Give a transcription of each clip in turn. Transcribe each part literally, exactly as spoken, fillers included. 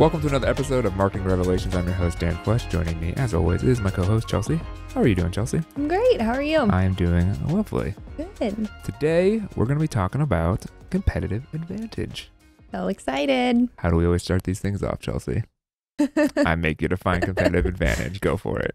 Welcome to another episode of Marketing Revelations. I'm your host, Dan Flesh. Joining me, as always, is my co-host, Chelsea. How are you doing, Chelsea? I'm great. How are you? I am doing lovely. Good. Today, we're going to be talking about competitive advantage. So excited. How do we always start these things off, Chelsea? I make you define competitive advantage. Go for it.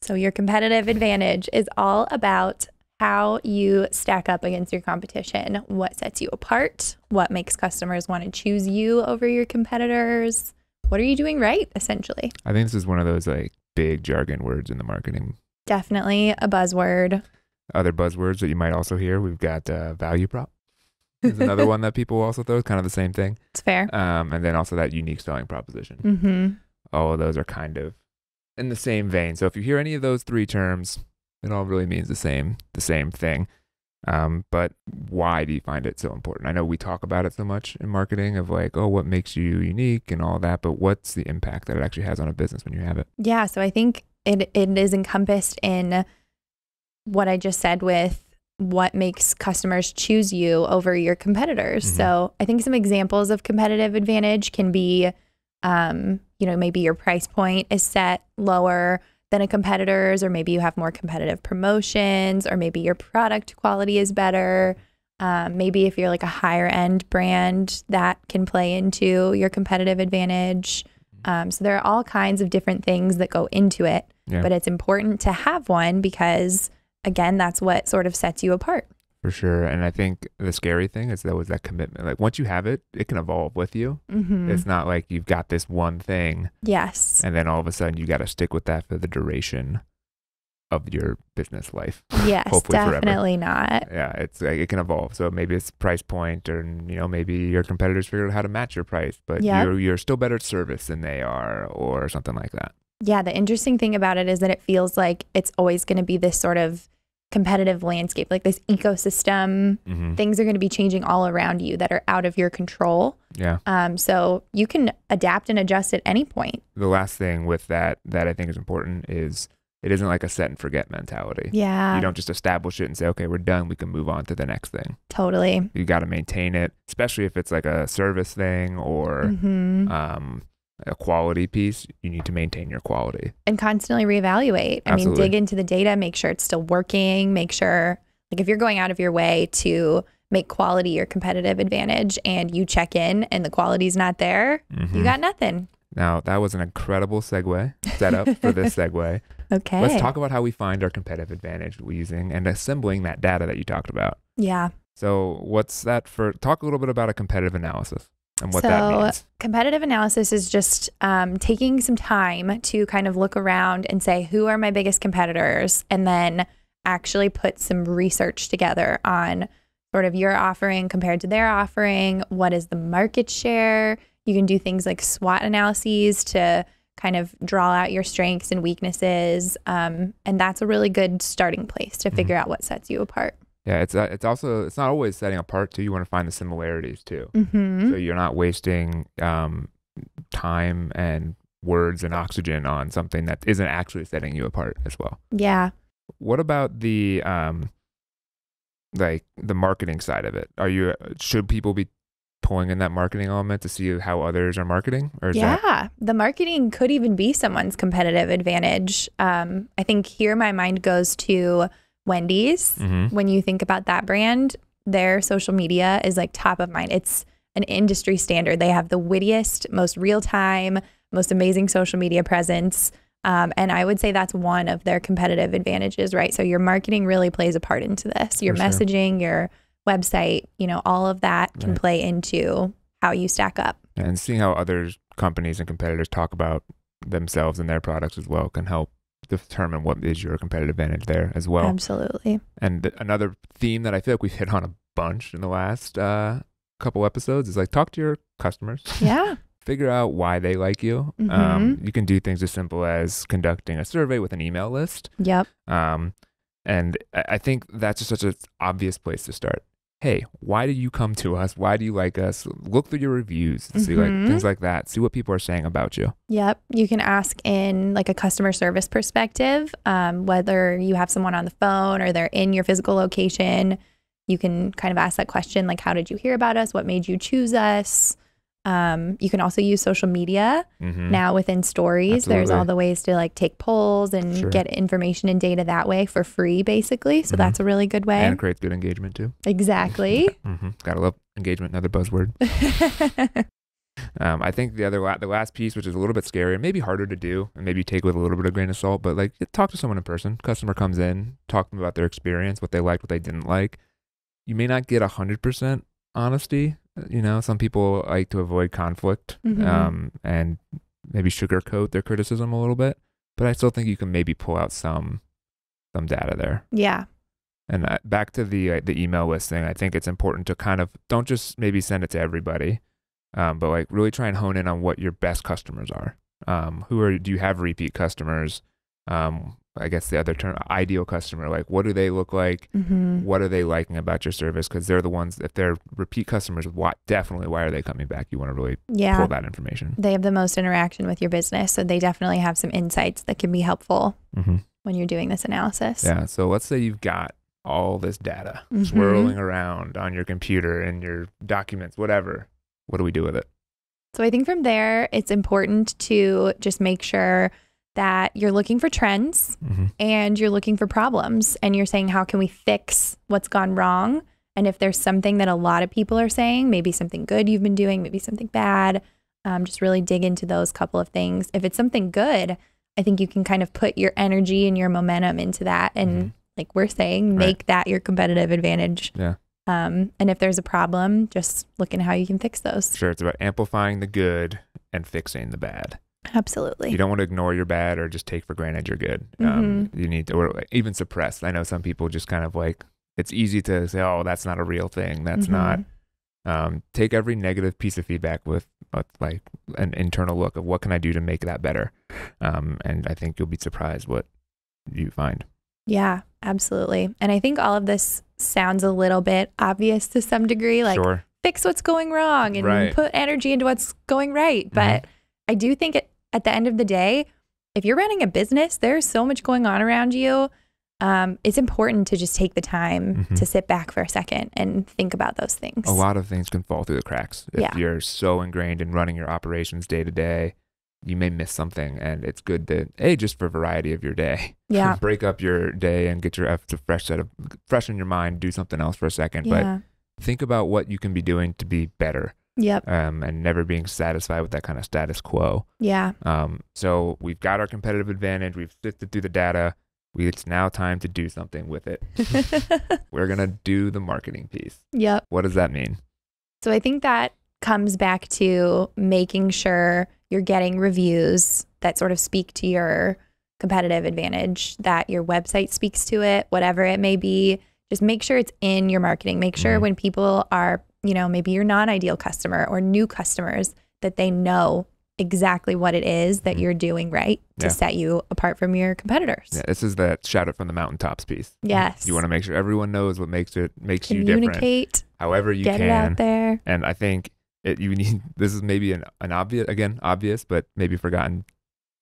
So your competitive advantage is all about how you stack up against your competition, what sets you apart, what makes customers want to choose you over your competitors. What are you doing right, essentially? I think this is one of those like big jargon words in the marketing. Definitely a buzzword. Other buzzwords that you might also hear, we've got uh, value prop. Is another one that people also throw, kind of the same thing. It's fair. Um, and then also that unique selling proposition. Mm-hmm. All of those are kind of in the same vein. So if you hear any of those three terms, it all really means the same, the same thing. Um, but why do you find it so important? I know we talk about it so much in marketing of like, oh, what makes you unique and all that, but what's the impact that it actually has on a business when you have it? Yeah. So I think it it is encompassed in what I just said with what makes customers choose you over your competitors. Mm-hmm. So I think some examples of competitive advantage can be, um, you know, maybe your price point is set lower than a competitor's, or maybe you have more competitive promotions, or maybe your product quality is better. Um, maybe if you're like a higher end brand, that can play into your competitive advantage. Um, so there are all kinds of different things that go into it, yeah. But it's important to have one because, again, that's what sort of sets you apart. For sure. And I think the scary thing is that was that commitment. Like once you have it, it can evolve with you. Mm-hmm. It's not like you've got this one thing. Yes. And then all of a sudden you got to stick with that for the duration of your business life. Yes, hopefully definitely forever. Not. Yeah, it's like it can evolve. So maybe it's price point, or you know, maybe your competitors figured out how to match your price, but yep. you're you're still better at service than they are, or something like that. Yeah, the interesting thing about it is that it feels like it's always going to be this sort of competitive landscape, like this ecosystem. Mm-hmm. Things are going to be changing all around you that are out of your control. Yeah. Um. So you can adapt and adjust at any point. The last thing with that that I think is important is it isn't like a set and forget mentality. Yeah. You don't just establish it and say, okay, we're done. We can move on to the next thing. Totally. You got to maintain it, especially if it's like a service thing or mm-hmm. um. a quality piece. You need to maintain your quality and constantly reevaluate. I Absolutely. mean, dig into the data, make sure it's still working, make sure like if you're going out of your way to make quality your competitive advantage and you check in and the quality's not there, mm-hmm. you got nothing. Now that was an incredible segue set up for this segue. Okay. Let's talk about how we find our competitive advantage using and assembling that data that you talked about. Yeah. So what's that for? Talk a little bit about a competitive analysis. And what so, that means. Competitive analysis is just um, taking some time to kind of look around and say, who are my biggest competitors? And then actually put some research together on sort of your offering compared to their offering. What is the market share? You can do things like SWOT analyses to kind of draw out your strengths and weaknesses. Um, and that's a really good starting place to figure mm-hmm. out what sets you apart. Yeah, it's uh, it's also, it's not always setting apart too. You want to find the similarities too. Mm-hmm. So you're not wasting um, time and words and oxygen on something that isn't actually setting you apart as well. Yeah. What about the, um, like the marketing side of it? Are you, should people be pulling in that marketing element to see how others are marketing? Or is yeah, that... the marketing could even be someone's competitive advantage. Um, I think here my mind goes to Wendy's. Mm-hmm. When you think about that brand, their social media is like top of mind. It's an industry standard. They have the wittiest, most real-time, most amazing social media presence. Um, and I would say that's one of their competitive advantages, right? So your marketing really plays a part into this. Your For messaging, sure. your website, you know, all of that can right. play into how you stack up. And seeing how other companies and competitors talk about themselves and their products as well can help determine what is your competitive advantage there as well. Absolutely. And th another theme that I feel like we've hit on a bunch in the last uh, couple episodes is like talk to your customers. Yeah. Figure out why they like you. Mm-hmm. Um, you can do things as simple as conducting a survey with an email list. Yep. Um, and I, I think that's just such an obvious place to start. Hey, why do you come to us? Why do you like us? Look through your reviews and see mm-hmm. like things like that. See what people are saying about you. Yep. You can ask in like a customer service perspective, um, whether you have someone on the phone or they're in your physical location. You can kind of ask that question like, how did you hear about us? What made you choose us? Um, you can also use social media mm-hmm. now within stories. Absolutely. There's all the ways to like take polls and sure. get information and data that way for free, basically. So mm-hmm. that's a really good way. And it creates good engagement too. Exactly. mm-hmm. Gotta love engagement, another buzzword. um, I think the other la the last piece, which is a little bit scarier, maybe harder to do, and maybe take with a little bit of grain of salt, but like talk to someone in person. Customer comes in, talk to them about their experience, what they liked, what they didn't like. You may not get a hundred percent honesty. You know, some people like to avoid conflict mm-hmm. um, and maybe sugarcoat their criticism a little bit, but I still think you can maybe pull out some some data there. Yeah. And I, back to the uh, the email list thing, I think it's important to kind of don't just maybe send it to everybody, um, but like really try and hone in on what your best customers are. Um, who are do you have repeat customers? Um, I guess the other term, ideal customer, like what do they look like? Mm-hmm. What are they liking about your service? Because they're the ones, if they're repeat customers, why, definitely why are they coming back? You want to really yeah. pull that information. They have the most interaction with your business, so they definitely have some insights that can be helpful mm-hmm. when you're doing this analysis. Yeah, so let's say you've got all this data mm-hmm. swirling around on your computer and your documents, whatever. What do we do with it? So I think from there, it's important to just make sure that you're looking for trends mm-hmm. and you're looking for problems, and you're saying, how can we fix what's gone wrong? And if there's something that a lot of people are saying, maybe something good you've been doing, maybe something bad, um, just really dig into those couple of things. If it's something good, I think you can kind of put your energy and your momentum into that. And mm-hmm. like we're saying, make right. that your competitive advantage. Yeah. Um, and if there's a problem, just look at how you can fix those. Sure. It's about amplifying the good and fixing the bad. Absolutely. You don't want to ignore your bad or just take for granted your good. Mm-hmm. um, you need to, or even suppress. I know some people just kind of like, it's easy to say, oh, that's not a real thing. That's mm-hmm. not. Um, take every negative piece of feedback with, with like an internal look of what can I do to make that better? Um, and I think you'll be surprised what you find. Yeah, absolutely. And I think all of this sounds a little bit obvious to some degree, like sure. fix what's going wrong and right. put energy into what's going right. But mm-hmm. I do think it, at the end of the day, if you're running a business, there's so much going on around you. Um, it's important to just take the time mm-hmm. to sit back for a second and think about those things. A lot of things can fall through the cracks. If yeah. you're so ingrained in running your operations day to day, you may miss something. And it's good to, A, just for variety of your day. Yeah. Break up your day and get your efforts a fresh set of, freshen your mind, do something else for a second. Yeah. But think about what you can be doing to be better. Yep. Um, and never being satisfied with that kind of status quo. Yeah. Um, so we've got our competitive advantage. We've sifted through the data. We, it's now time to do something with it. We're going to do the marketing piece. Yep. What does that mean? So I think that comes back to making sure you're getting reviews that sort of speak to your competitive advantage, that your website speaks to it, whatever it may be. Just make sure it's in your marketing. Make sure mm-hmm. when people are, you know, maybe your non-ideal customer or new customers, that they know exactly what it is that you're doing right to yeah. set you apart from your competitors. Yeah, this is that shout it from the mountaintops piece. Yes. You want to make sure everyone knows what makes it makes you different. Communicate. However you get can. Get it out there. And I think it, you need, this is maybe an, an obvious, again, obvious, but maybe forgotten.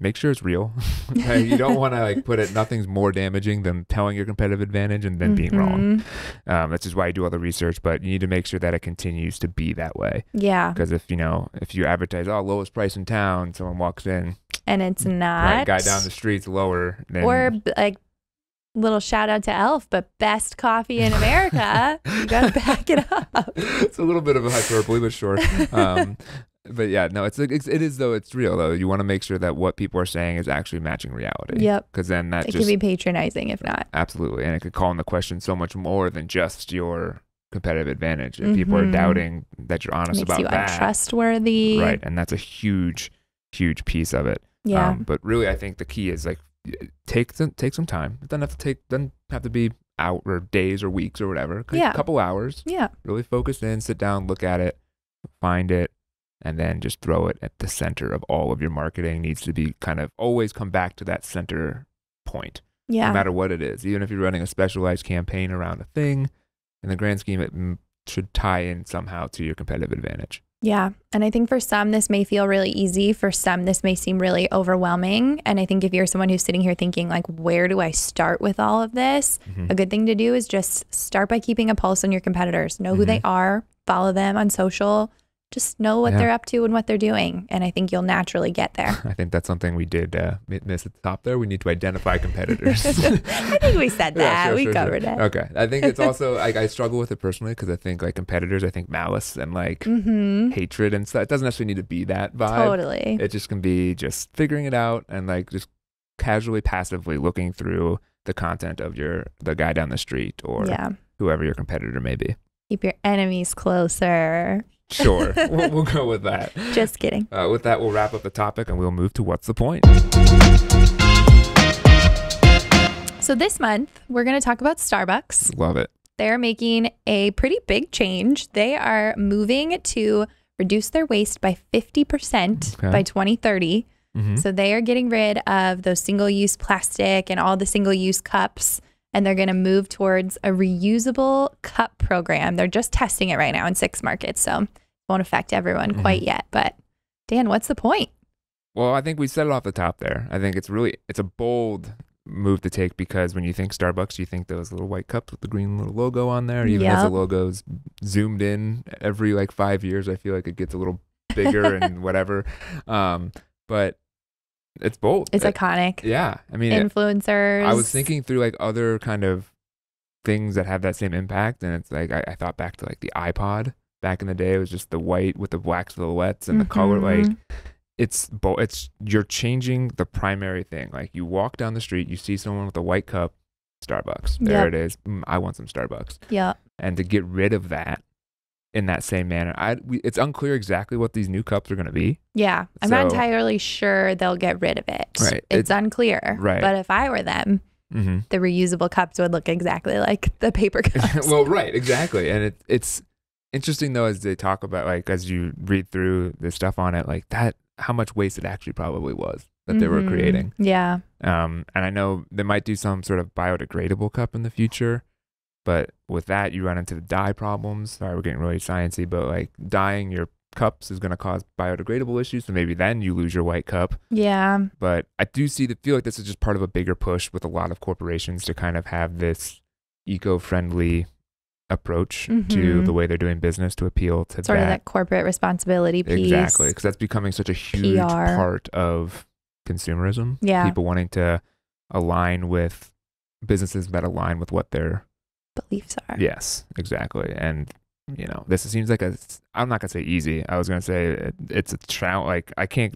Make sure it's real. You don't want to like put it, nothing's more damaging than telling your competitive advantage and then mm-hmm. being wrong. Um, that's just why you do all the research, but you need to make sure that it continues to be that way. Yeah. Because if, you know, if you advertise, oh, lowest price in town, someone walks in. And it's not. Right, guy down the street's lower. Than, or like little shout out to Elf, but best coffee in America. You got to back it up. It's a little bit of a hyperbole, but sure. Um, But yeah, no, it's, it's it is though it's real though. You want to make sure that what people are saying is actually matching reality. Yep. Because then that it just, can be patronizing if not. Absolutely, and it could call into question so much more than just your competitive advantage. If mm-hmm. people are doubting that you're honest it makes about you that, untrustworthy, right? And that's a huge, huge piece of it. Yeah. Um, but really, I think the key is like take some take some time. It doesn't have to take doesn't have to be out or days or weeks or whatever. Yeah. A couple hours. Yeah. Really focus in, sit down, look at it, find it. And then just throw it at the center of all of your marketing. Needs to be kind of always come back to that center point. Yeah. No matter what it is. Even if you're running a specialized campaign around a thing, in the grand scheme, it should tie in somehow to your competitive advantage. Yeah. And I think for some, this may feel really easy. For some, this may seem really overwhelming. And I think if you're someone who's sitting here thinking like, where do I start with all of this? Mm-hmm. A good thing to do is just start by keeping a pulse on your competitors. Know mm-hmm. who they are, follow them on social. Just know what yeah. they're up to and what they're doing. And I think you'll naturally get there. I think that's something we did uh, miss at the top there. We need to identify competitors. I think we said that. Yeah, sure, we sure, covered sure. it. Okay. I think it's also, like, I struggle with it personally because I think like competitors, I think malice and like mm-hmm. hatred and stuff. It doesn't necessarily need to be that vibe. Totally. It just can be just figuring it out and like just casually, passively looking through the content of your the guy down the street or yeah. whoever your competitor may be. Keep your enemies closer. Sure. We'll, we'll go with that. Just kidding. Uh, with that, we'll wrap up the topic and we'll move to What's the Point? So this month, we're going to talk about Starbucks. Love it. They're making a pretty big change. They are moving to reduce their waste by fifty percent okay. by twenty thirty. Mm-hmm. So they are getting rid of those single-use plastic and all the single-use cups. And they're going to move towards a reusable cup program. They're just testing it right now in six markets. So it won't affect everyone mm-hmm. quite yet. But Dan, what's the point? Well, I think we said it off the top there. I think it's really, it's a bold move to take because when you think Starbucks, you think those little white cups with the green little logo on there. Even yep. as the logo's zoomed in every like five years, I feel like it gets a little bigger and whatever. Um, but it's bold. It's it, iconic. Yeah. I mean, influencers. It, I was thinking through like other kind of things that have that same impact. And it's like, I, I thought back to like the iPod back in the day. It was just the white with the black silhouettes and mm-hmm. the color. Like it's bold. It's, you're changing the primary thing. Like you walk down the street, you see someone with a white cup, Starbucks. There yep. it is. Mm, I want some Starbucks. Yeah. And to get rid of that in that same manner. I we, it's unclear exactly what these new cups are going to be. Yeah. I'm so, not entirely sure they'll get rid of it. Right. It's, it's unclear. Right. But if I were them, mm-hmm. the reusable cups would look exactly like the paper cups. Well, right. Exactly. And it, it's interesting though, as they talk about, like, as you read through the stuff on it, like that, how much waste it actually probably was that mm-hmm. they were creating. Yeah. Um, and I know they might do some sort of biodegradable cup in the future. But with that, you run into the dye problems. Sorry, we're getting really sciencey, but like dyeing your cups is going to cause biodegradable issues. So maybe then you lose your white cup. Yeah. But I do see the feel like this is just part of a bigger push with a lot of corporations to kind of have this eco-friendly approach mm-hmm. to the way they're doing business to appeal to sort that. of that corporate responsibility piece. Exactly, because that's becoming such a huge P R. part of consumerism. Yeah. People wanting to align with businesses that align with what they're beliefs are. Yes, exactly. And you know, this seems like a, I'm not gonna say easy, I was gonna say it, it's a challenge. Like I can't,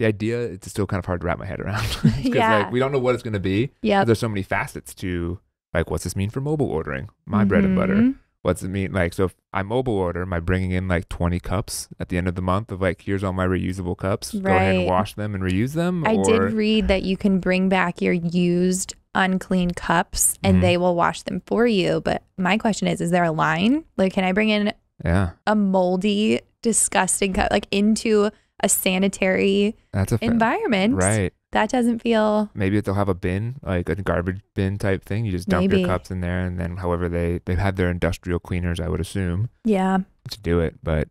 the idea, it's still kind of hard to wrap my head around because yeah. like we don't know what it's gonna be. Yeah, there's so many facets to like, what's this mean for mobile ordering, my mm-hmm. bread and butter? What's it mean? Like, so if I mobile order, am I bringing in like twenty cups at the end of the month of like, here's all my reusable cups, right. go ahead and wash them and reuse them? I or... did read that you can bring back your used unclean cups and mm-hmm. they will wash them for you. But my question is, is there a line? Like, can I bring in yeah. a moldy, disgusting cup, like into a sanitary That's a environment? Right. That doesn't feel... Maybe they'll have a bin, like a garbage bin type thing. You just dump maybe. your cups in there and then however they... They have their industrial cleaners, I would assume. Yeah. To do it, but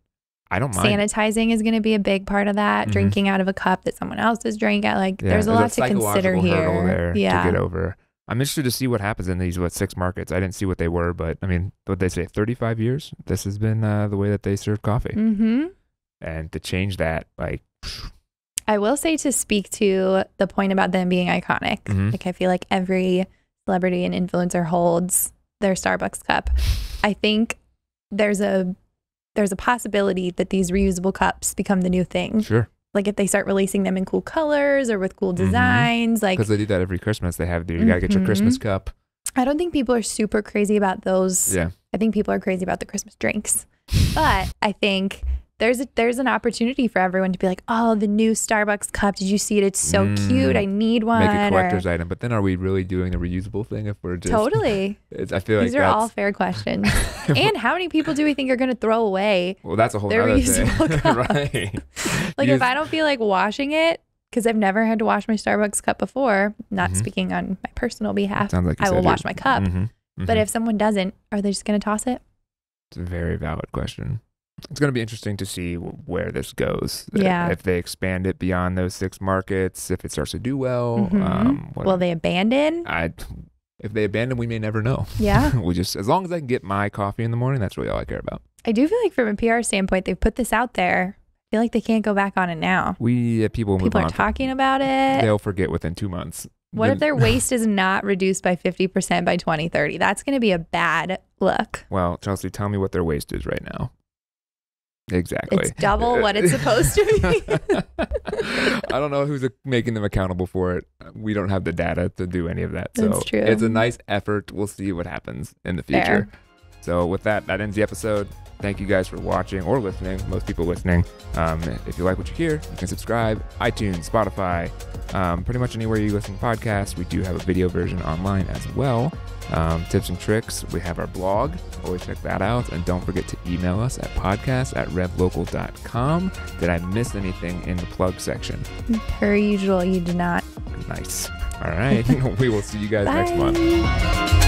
I don't mind. Sanitizing is going to be a big part of that. Mm-hmm. Drinking out of a cup that someone else is drinking out. Like, yeah, there's, there's a lot a to consider here. There yeah. to get over. I'm interested to see what happens in these, what, six markets. I didn't see what they were, but I mean, what they say, thirty-five years? This has been uh, the way that they serve coffee. Mm-hmm. And to change that, like... Phew, I will say, to speak to the point about them being iconic. Mm-hmm. Like I feel like every celebrity and influencer holds their Starbucks cup. I think there's a there's a possibility that these reusable cups become the new thing. Sure. Like if they start releasing them in cool colors or with cool designs, mm-hmm. like because they do that every Christmas. They have the, you mm-hmm. gotta get your Christmas cup. I don't think people are super crazy about those. Yeah. I think people are crazy about the Christmas drinks, but I think. There's a, there's an opportunity for everyone to be like, oh, the new Starbucks cup. Did you see it? It's so mm, cute. I need one. Make a collector's or, item. But then, are we really doing the reusable thing if we're just totally? It's, I feel these like are all fair questions. And how many people do we think are going to throw away? Well, that's a whole other thing, right? Like you if just, I don't feel like washing it, because I've never had to wash my Starbucks cup before. Not mm-hmm. speaking on my personal behalf. Sounds like I will wash it. my cup. Mm-hmm. Mm-hmm. But if someone doesn't, are they just going to toss it? It's a very valid question. It's going to be interesting to see where this goes. Yeah. If they expand it beyond those six markets, if it starts to do well. Mm-hmm. um, what, Will they abandon? I, if they abandon, we may never know. Yeah. We just, as long as I can get my coffee in the morning, that's really all I care about. I do feel like from a P R standpoint, they've put this out there. I feel like they can't go back on it now. We uh, people people are talking about it. They'll forget within two months. What if their waste is not reduced by fifty percent by twenty thirty? That's going to be a bad look. Well, Chelsea, tell me what their waste is right now. Exactly. It's double what it's supposed to be. I don't know who's making them accountable for it. We don't have the data to do any of that. So that's true. It's a nice effort. We'll see what happens in the future. Fair. So with that, that ends the episode. Thank you guys for watching or listening. Most people listening. Um, if you like what you hear, you can subscribe. iTunes, Spotify, um, pretty much anywhere you listen to podcasts. We do have a video version online as well. Um, tips and tricks. We have our blog. Always check that out. And don't forget to email us at podcast at revlocal dot com. Did I miss anything in the plug section? Per usual, you did not. Nice. All right. We will see you guys Bye. Next month.